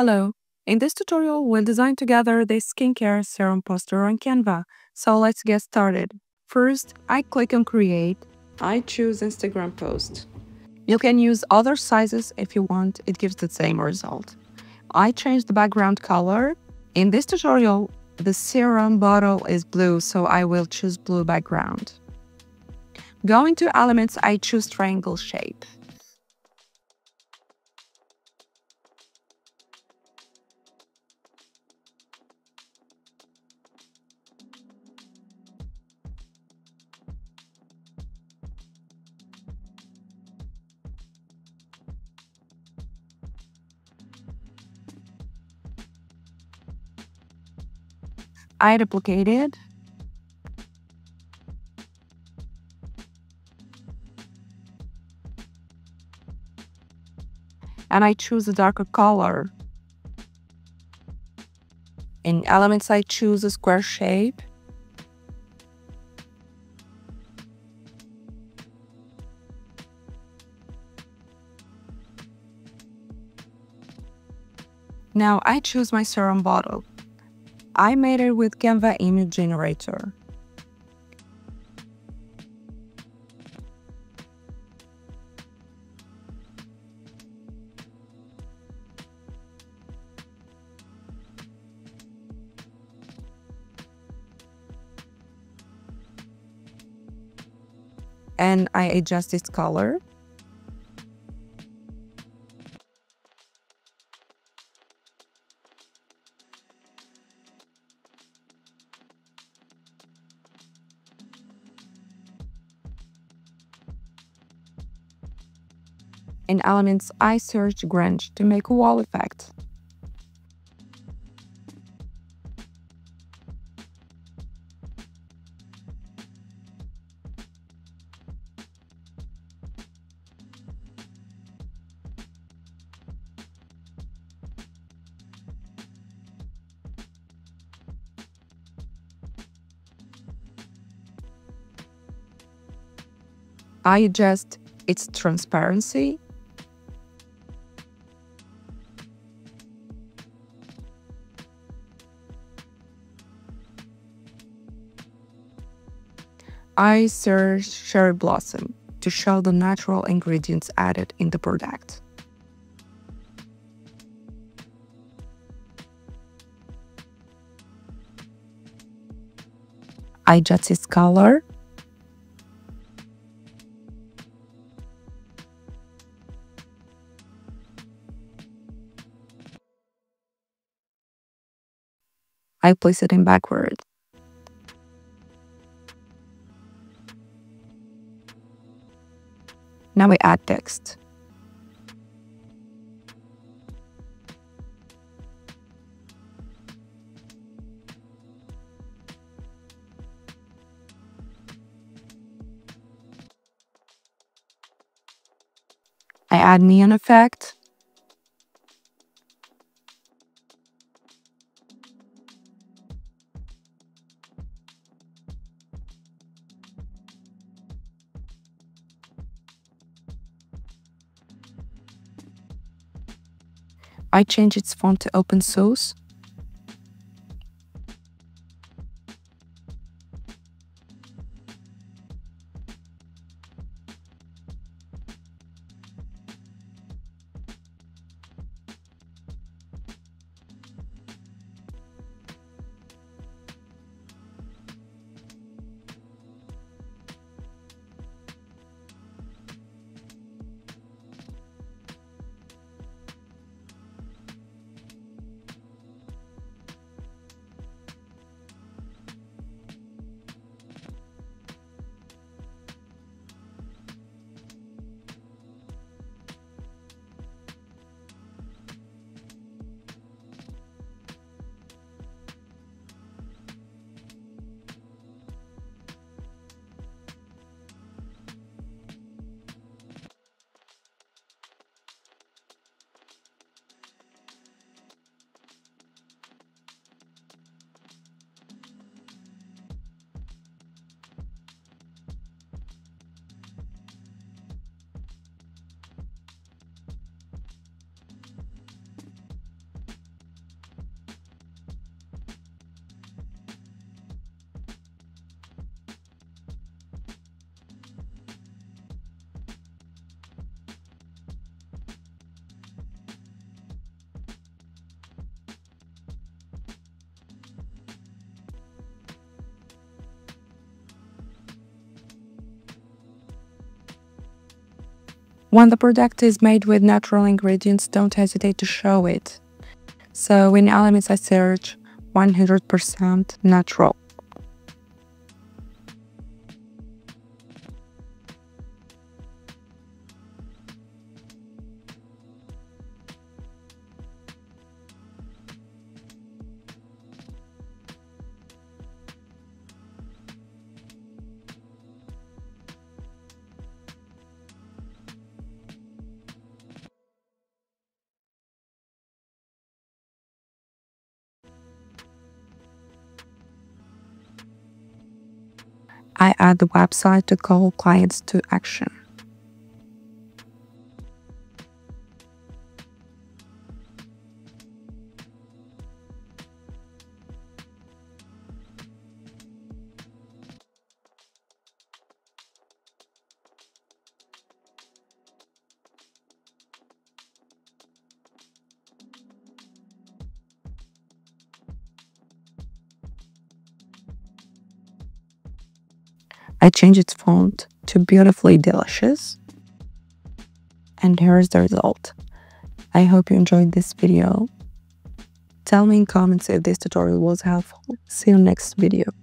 Hello, in this tutorial we'll design together this skincare serum poster on Canva, so let's get started. First, I click on create, I choose Instagram post. You can use other sizes if you want, it gives the same result. I change the background color. In this tutorial, the serum bottle is blue, so I will choose blue background. Going to elements, I choose triangle shape. I duplicate it. And I choose a darker color. In elements, I choose a square shape. Now I choose my serum bottle. I made it with Canva image generator. And I adjust its color. In elements, I search grunge to make a wall effect. I adjust its transparency. I search cherry blossom to show the natural ingredients added in the product. I adjust its color. I place it in backward. Now we add text. I add neon effect. I change its font to open source. When the product is made with natural ingredients, don't hesitate to show it. So in elements I search 100% natural. I add the website to call clients to action. I change its font to Beautifully Delicious, and here is the result. I hope you enjoyed this video. Tell me in comments if this tutorial was helpful. See you next video.